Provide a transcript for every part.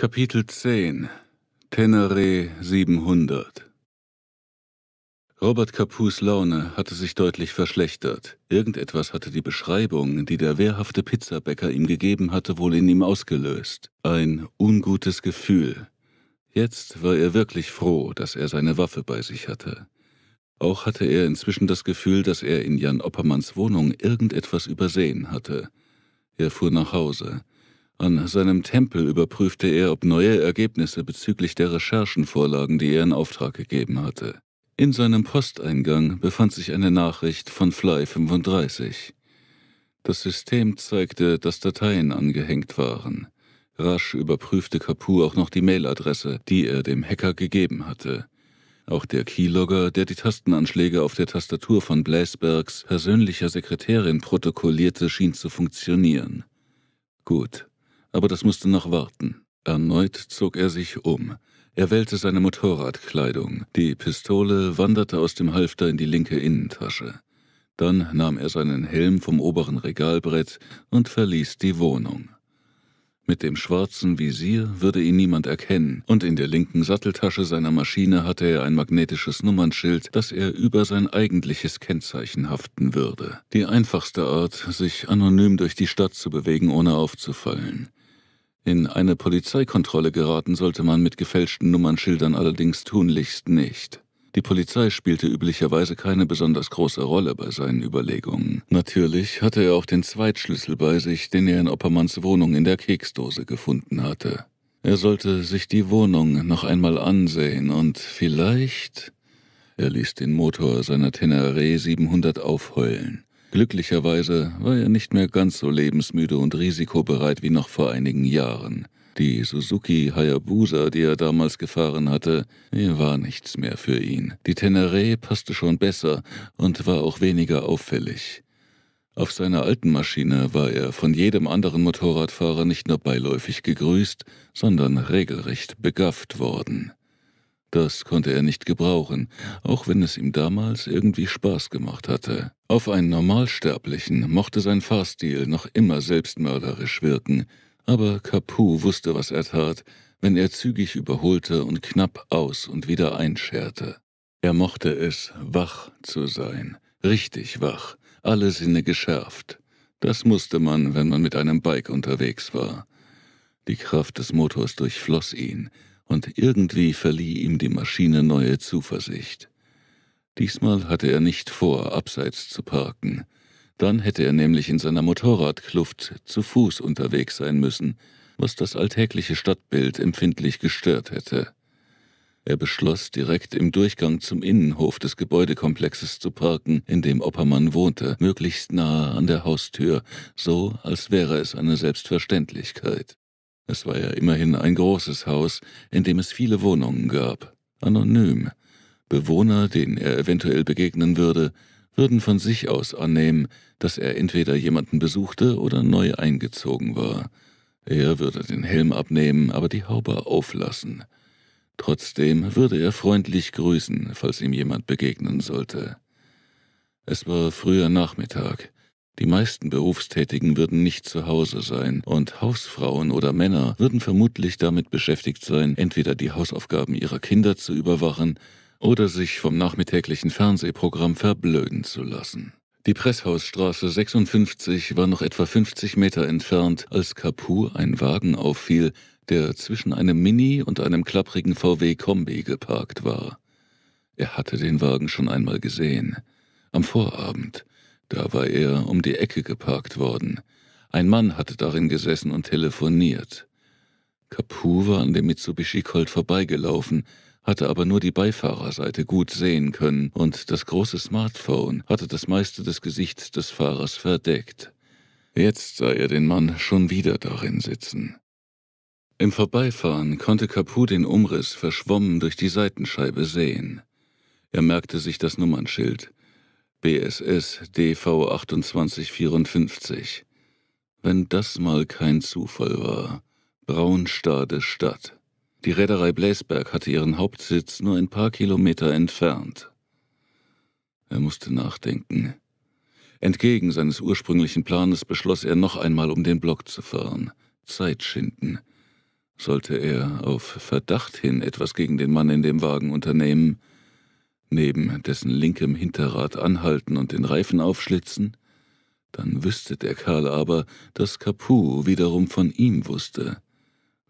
Kapitel 10 Ténéré 700. Robert Capus' Laune hatte sich deutlich verschlechtert. Irgendetwas hatte die Beschreibung, die der wehrhafte Pizzabäcker ihm gegeben hatte, wohl in ihm ausgelöst. Ein ungutes Gefühl. Jetzt war er wirklich froh, dass er seine Waffe bei sich hatte. Auch hatte er inzwischen das Gefühl, dass er in Jan Oppermanns Wohnung irgendetwas übersehen hatte. Er fuhr nach Hause. An seinem Tempel überprüfte er, ob neue Ergebnisse bezüglich der Recherchen vorlagen, die er in Auftrag gegeben hatte. In seinem Posteingang befand sich eine Nachricht von Fly35. Das System zeigte, dass Dateien angehängt waren. Rasch überprüfte Capus auch noch die Mailadresse, die er dem Hacker gegeben hatte. Auch der Keylogger, der die Tastenanschläge auf der Tastatur von Bläsbergs persönlicher Sekretärin protokollierte, schien zu funktionieren. Gut, aber das musste noch warten. Erneut zog er sich um. Er wählte seine Motorradkleidung. Die Pistole wanderte aus dem Halfter in die linke Innentasche. Dann nahm er seinen Helm vom oberen Regalbrett und verließ die Wohnung. Mit dem schwarzen Visier würde ihn niemand erkennen, und in der linken Satteltasche seiner Maschine hatte er ein magnetisches Nummernschild, das er über sein eigentliches Kennzeichen haften würde. Die einfachste Art, sich anonym durch die Stadt zu bewegen, ohne aufzufallen. In eine Polizeikontrolle geraten sollte man mit gefälschten Nummernschildern allerdings tunlichst nicht. Die Polizei spielte üblicherweise keine besonders große Rolle bei seinen Überlegungen. Natürlich hatte er auch den Zweitschlüssel bei sich, den er in Oppermanns Wohnung in der Keksdose gefunden hatte. Er sollte sich die Wohnung noch einmal ansehen und vielleicht... Er ließ den Motor seiner Ténéré 700 aufheulen. Glücklicherweise war er nicht mehr ganz so lebensmüde und risikobereit wie noch vor einigen Jahren. Die Suzuki Hayabusa, die er damals gefahren hatte, war nichts mehr für ihn. Die Ténéré passte schon besser und war auch weniger auffällig. Auf seiner alten Maschine war er von jedem anderen Motorradfahrer nicht nur beiläufig gegrüßt, sondern regelrecht begafft worden. Das konnte er nicht gebrauchen, auch wenn es ihm damals irgendwie Spaß gemacht hatte. Auf einen Normalsterblichen mochte sein Fahrstil noch immer selbstmörderisch wirken, aber Capus wusste, was er tat, wenn er zügig überholte und knapp aus- und wieder einscherte. Er mochte es, wach zu sein, richtig wach, alle Sinne geschärft. Das musste man, wenn man mit einem Bike unterwegs war. Die Kraft des Motors durchfloss ihn, und irgendwie verlieh ihm die Maschine neue Zuversicht. Diesmal hatte er nicht vor, abseits zu parken. Dann hätte er nämlich in seiner Motorradkluft zu Fuß unterwegs sein müssen, was das alltägliche Stadtbild empfindlich gestört hätte. Er beschloss, direkt im Durchgang zum Innenhof des Gebäudekomplexes zu parken, in dem Oppermann wohnte, möglichst nahe an der Haustür, so als wäre es eine Selbstverständlichkeit. Es war ja immerhin ein großes Haus, in dem es viele Wohnungen gab. Anonym. Bewohner, denen er eventuell begegnen würde, würden von sich aus annehmen, dass er entweder jemanden besuchte oder neu eingezogen war. Er würde den Helm abnehmen, aber die Haube auflassen. Trotzdem würde er freundlich grüßen, falls ihm jemand begegnen sollte. Es war früher Nachmittag. Die meisten Berufstätigen würden nicht zu Hause sein, und Hausfrauen oder Männer würden vermutlich damit beschäftigt sein, entweder die Hausaufgaben ihrer Kinder zu überwachen oder sich vom nachmittäglichen Fernsehprogramm verblöden zu lassen. Die Presshausstraße 56 war noch etwa 50 Meter entfernt, als Capus ein Wagen auffiel, der zwischen einem Mini und einem klapprigen VW-Kombi geparkt war. Er hatte den Wagen schon einmal gesehen. Am Vorabend. Da war er um die Ecke geparkt worden. Ein Mann hatte darin gesessen und telefoniert. Capus war an dem Mitsubishi Colt vorbeigelaufen, hatte aber nur die Beifahrerseite gut sehen können, und das große Smartphone hatte das meiste des Gesichts des Fahrers verdeckt. Jetzt sah er den Mann schon wieder darin sitzen. Im Vorbeifahren konnte Capus den Umriss verschwommen durch die Seitenscheibe sehen. Er merkte sich das Nummernschild. BSS DV 2854. Wenn das mal kein Zufall war. Braunstade Stadt. Die Reederei Bläsberg hatte ihren Hauptsitz nur ein paar Kilometer entfernt. Er musste nachdenken. Entgegen seines ursprünglichen Planes beschloss er, noch einmal um den Block zu fahren. Zeit schinden. Sollte er auf Verdacht hin etwas gegen den Mann in dem Wagen unternehmen, neben dessen linkem Hinterrad anhalten und den Reifen aufschlitzen, dann wüsste der Kerl aber, dass Capus wiederum von ihm wusste.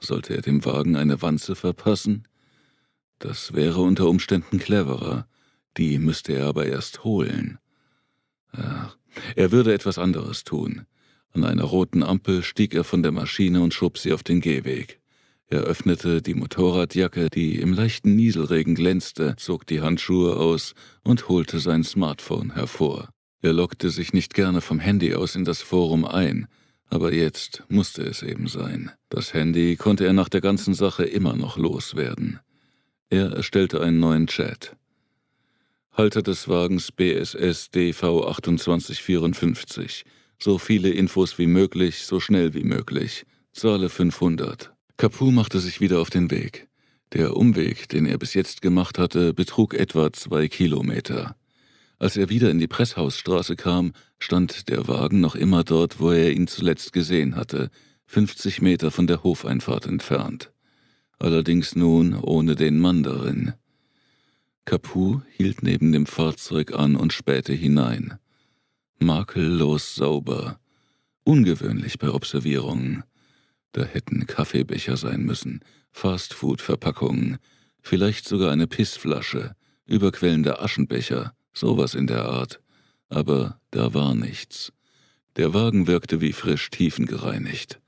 Sollte er dem Wagen eine Wanze verpassen? Das wäre unter Umständen cleverer, die müsste er aber erst holen. Ach, er würde etwas anderes tun. An einer roten Ampel stieg er von der Maschine und schob sie auf den Gehweg. Er öffnete die Motorradjacke, die im leichten Nieselregen glänzte, zog die Handschuhe aus und holte sein Smartphone hervor. Er lockte sich nicht gerne vom Handy aus in das Forum ein, aber jetzt musste es eben sein. Das Handy konnte er nach der ganzen Sache immer noch loswerden. Er erstellte einen neuen Chat. Halter des Wagens BSS DV 2854. So viele Infos wie möglich, so schnell wie möglich. Zahle 500. Capus machte sich wieder auf den Weg. Der Umweg, den er bis jetzt gemacht hatte, betrug etwa 2 Kilometer. Als er wieder in die Presshausstraße kam, stand der Wagen noch immer dort, wo er ihn zuletzt gesehen hatte, 50 Meter von der Hofeinfahrt entfernt. Allerdings nun ohne den Mann darin. Capus hielt neben dem Fahrzeug an und spähte hinein. Makellos sauber. Ungewöhnlich bei Observierungen. Da hätten Kaffeebecher sein müssen, Fastfood-Verpackungen, vielleicht sogar eine Pissflasche, überquellende Aschenbecher, sowas in der Art. Aber da war nichts. Der Wagen wirkte wie frisch tiefengereinigt.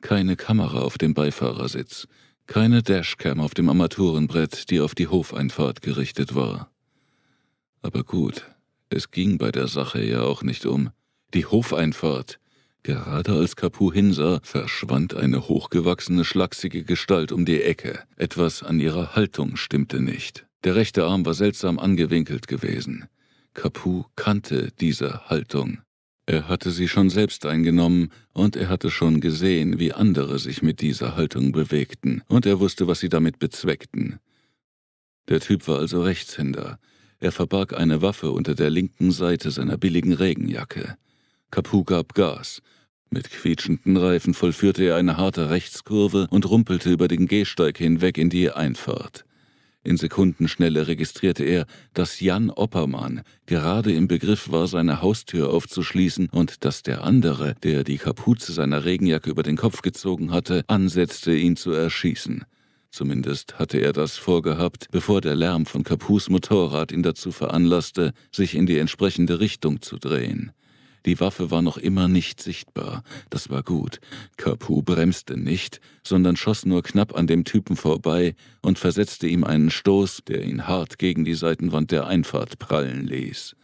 Keine Kamera auf dem Beifahrersitz, keine Dashcam auf dem Armaturenbrett, die auf die Hofeinfahrt gerichtet war. Aber gut, es ging bei der Sache ja auch nicht um die Hofeinfahrt. Gerade als Capus hinsah, verschwand eine hochgewachsene, schlaksige Gestalt um die Ecke. Etwas an ihrer Haltung stimmte nicht. Der rechte Arm war seltsam angewinkelt gewesen. Capus kannte diese Haltung. Er hatte sie schon selbst eingenommen und er hatte schon gesehen, wie andere sich mit dieser Haltung bewegten und er wusste, was sie damit bezweckten. Der Typ war also Rechtshänder. Er verbarg eine Waffe unter der linken Seite seiner billigen Regenjacke. Capus gab Gas. Mit quietschenden Reifen vollführte er eine harte Rechtskurve und rumpelte über den Gehsteig hinweg in die Einfahrt. In Sekundenschnelle registrierte er, dass Jan Oppermann gerade im Begriff war, seine Haustür aufzuschließen und dass der andere, der die Kapuze seiner Regenjacke über den Kopf gezogen hatte, ansetzte, ihn zu erschießen. Zumindest hatte er das vorgehabt, bevor der Lärm von Capus Motorrad ihn dazu veranlasste, sich in die entsprechende Richtung zu drehen. Die Waffe war noch immer nicht sichtbar. Das war gut. Capus bremste nicht, sondern schoss nur knapp an dem Typen vorbei und versetzte ihm einen Stoß, der ihn hart gegen die Seitenwand der Einfahrt prallen ließ.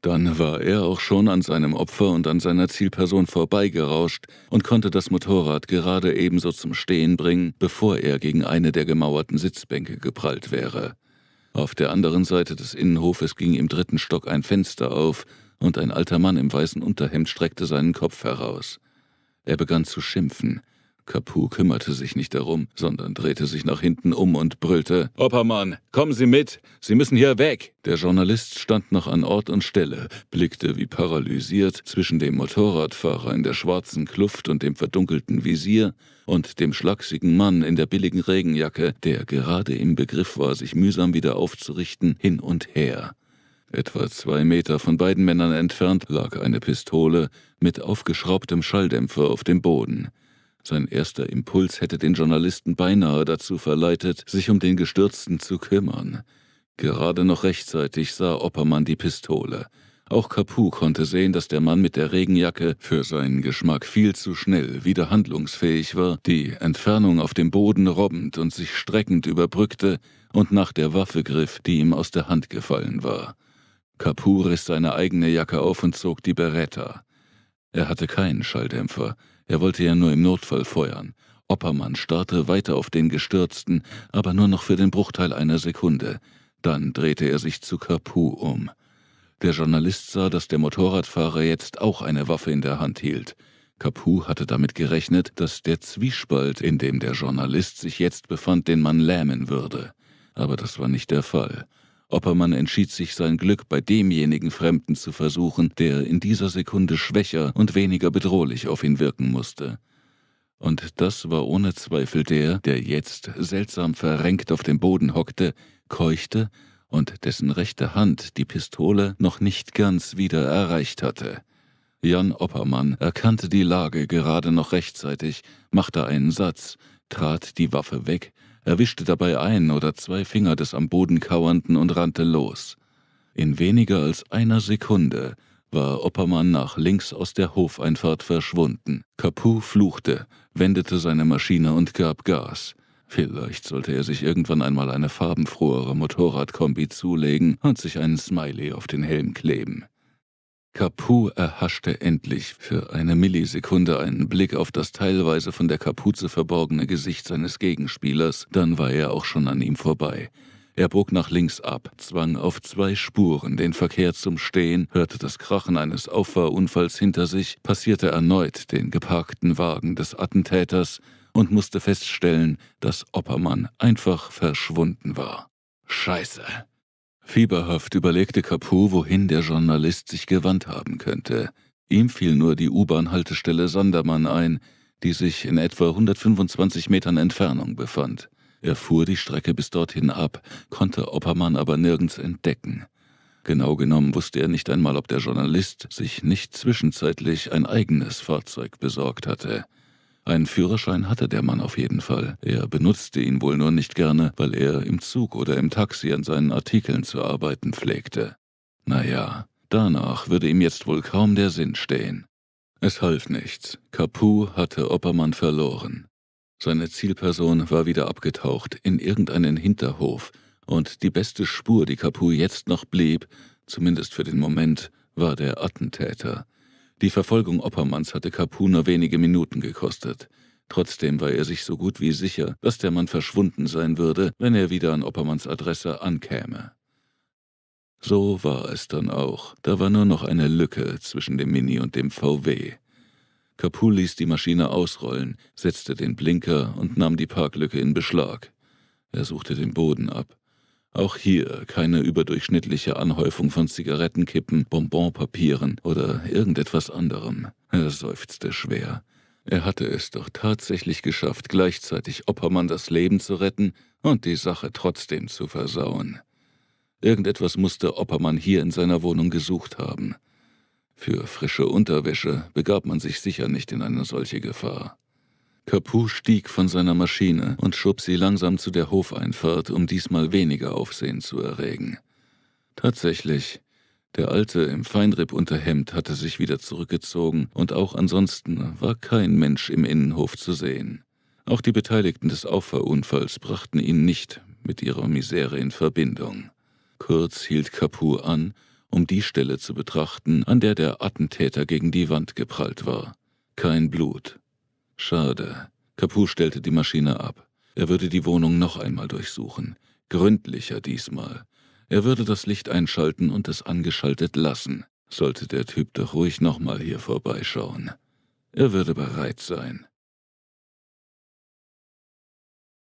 Dann war er auch schon an seinem Opfer und an seiner Zielperson vorbeigerauscht und konnte das Motorrad gerade ebenso zum Stehen bringen, bevor er gegen eine der gemauerten Sitzbänke geprallt wäre. Auf der anderen Seite des Innenhofes ging im 3. Stock ein Fenster auf und ein alter Mann im weißen Unterhemd streckte seinen Kopf heraus. Er begann zu schimpfen. Capus kümmerte sich nicht darum, sondern drehte sich nach hinten um und brüllte: »Oppermann, kommen Sie mit! Sie müssen hier weg!« Der Journalist stand noch an Ort und Stelle, blickte wie paralysiert zwischen dem Motorradfahrer in der schwarzen Kluft und dem verdunkelten Visier und dem schlaksigen Mann in der billigen Regenjacke, der gerade im Begriff war, sich mühsam wieder aufzurichten, hin und her. Etwa 2 Meter von beiden Männern entfernt lag eine Pistole mit aufgeschraubtem Schalldämpfer auf dem Boden. Sein erster Impuls hätte den Journalisten beinahe dazu verleitet, sich um den Gestürzten zu kümmern. Gerade noch rechtzeitig sah Oppermann die Pistole. Auch Capus konnte sehen, dass der Mann mit der Regenjacke für seinen Geschmack viel zu schnell wieder handlungsfähig war, die Entfernung auf dem Boden robbend und sich streckend überbrückte und nach der Waffe griff, die ihm aus der Hand gefallen war. Capus riss seine eigene Jacke auf und zog die Beretta. Er hatte keinen Schalldämpfer, er wollte ja nur im Notfall feuern. Oppermann starrte weiter auf den Gestürzten, aber nur noch für den Bruchteil einer Sekunde. Dann drehte er sich zu Capus um. Der Journalist sah, dass der Motorradfahrer jetzt auch eine Waffe in der Hand hielt. Capus hatte damit gerechnet, dass der Zwiespalt, in dem der Journalist sich jetzt befand, den Mann lähmen würde. Aber das war nicht der Fall. Oppermann entschied sich, sein Glück bei demjenigen Fremden zu versuchen, der in dieser Sekunde schwächer und weniger bedrohlich auf ihn wirken musste. Und das war ohne Zweifel der, der jetzt seltsam verrenkt auf dem Boden hockte, keuchte und dessen rechte Hand die Pistole noch nicht ganz wieder erreicht hatte. Jan Oppermann erkannte die Lage gerade noch rechtzeitig, machte einen Satz, trat die Waffe weg, erwischte dabei ein oder zwei Finger des am Boden kauernden und rannte los. In weniger als einer Sekunde war Oppermann nach links aus der Hofeinfahrt verschwunden. Capus fluchte, wendete seine Maschine und gab Gas. Vielleicht sollte er sich irgendwann einmal eine farbenfrohere Motorradkombi zulegen und sich einen Smiley auf den Helm kleben. Capus erhaschte endlich für eine Millisekunde einen Blick auf das teilweise von der Kapuze verborgene Gesicht seines Gegenspielers, dann war er auch schon an ihm vorbei. Er bog nach links ab, zwang auf zwei Spuren den Verkehr zum Stehen, hörte das Krachen eines Auffahrunfalls hinter sich, passierte erneut den geparkten Wagen des Attentäters und musste feststellen, dass Oppermann einfach verschwunden war. Scheiße! Fieberhaft überlegte Capus, wohin der Journalist sich gewandt haben könnte. Ihm fiel nur die U-Bahn-Haltestelle Sandermann ein, die sich in etwa 125 Metern Entfernung befand. Er fuhr die Strecke bis dorthin ab, konnte Oppermann aber nirgends entdecken. Genau genommen wusste er nicht einmal, ob der Journalist sich nicht zwischenzeitlich ein eigenes Fahrzeug besorgt hatte. Einen Führerschein hatte der Mann auf jeden Fall. Er benutzte ihn wohl nur nicht gerne, weil er im Zug oder im Taxi an seinen Artikeln zu arbeiten pflegte. Naja, danach würde ihm jetzt wohl kaum der Sinn stehen. Es half nichts. Capus hatte Oppermann verloren. Seine Zielperson war wieder abgetaucht in irgendeinen Hinterhof und die beste Spur, die Capus jetzt noch blieb, zumindest für den Moment, war der Attentäter. Die Verfolgung Oppermanns hatte Capus nur wenige Minuten gekostet. Trotzdem war er sich so gut wie sicher, dass der Mann verschwunden sein würde, wenn er wieder an Oppermanns Adresse ankäme. So war es dann auch. Da war nur noch eine Lücke zwischen dem Mini und dem VW. Capus ließ die Maschine ausrollen, setzte den Blinker und nahm die Parklücke in Beschlag. Er suchte den Boden ab. Auch hier keine überdurchschnittliche Anhäufung von Zigarettenkippen, Bonbonpapieren oder irgendetwas anderem. Er seufzte schwer. Er hatte es doch tatsächlich geschafft, gleichzeitig Oppermann das Leben zu retten und die Sache trotzdem zu versauen. Irgendetwas musste Oppermann hier in seiner Wohnung gesucht haben. Für frische Unterwäsche begab man sich sicher nicht in eine solche Gefahr. Capus stieg von seiner Maschine und schob sie langsam zu der Hofeinfahrt, um diesmal weniger Aufsehen zu erregen. Tatsächlich, der Alte im Feinrippunterhemd hatte sich wieder zurückgezogen und auch ansonsten war kein Mensch im Innenhof zu sehen. Auch die Beteiligten des Auffahrunfalls brachten ihn nicht mit ihrer Misere in Verbindung. Kurz hielt Capus an, um die Stelle zu betrachten, an der der Attentäter gegen die Wand geprallt war. Kein Blut. Schade. Capus stellte die Maschine ab. Er würde die Wohnung noch einmal durchsuchen. Gründlicher diesmal. Er würde das Licht einschalten und es angeschaltet lassen. Sollte der Typ doch ruhig nochmal hier vorbeischauen. Er würde bereit sein.